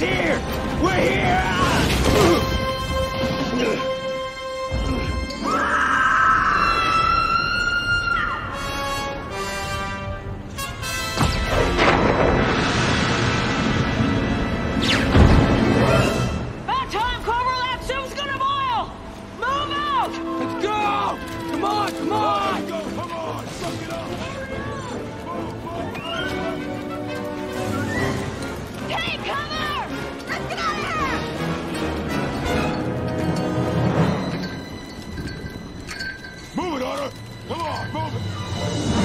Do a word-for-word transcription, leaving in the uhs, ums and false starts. It's here! We're here! About time, Cobra Lab soup's gonna boil! Move out! Let's go! Come on, come on! Go, come on! Suck it up! Take cover! Move it, Otter! Come on, move it!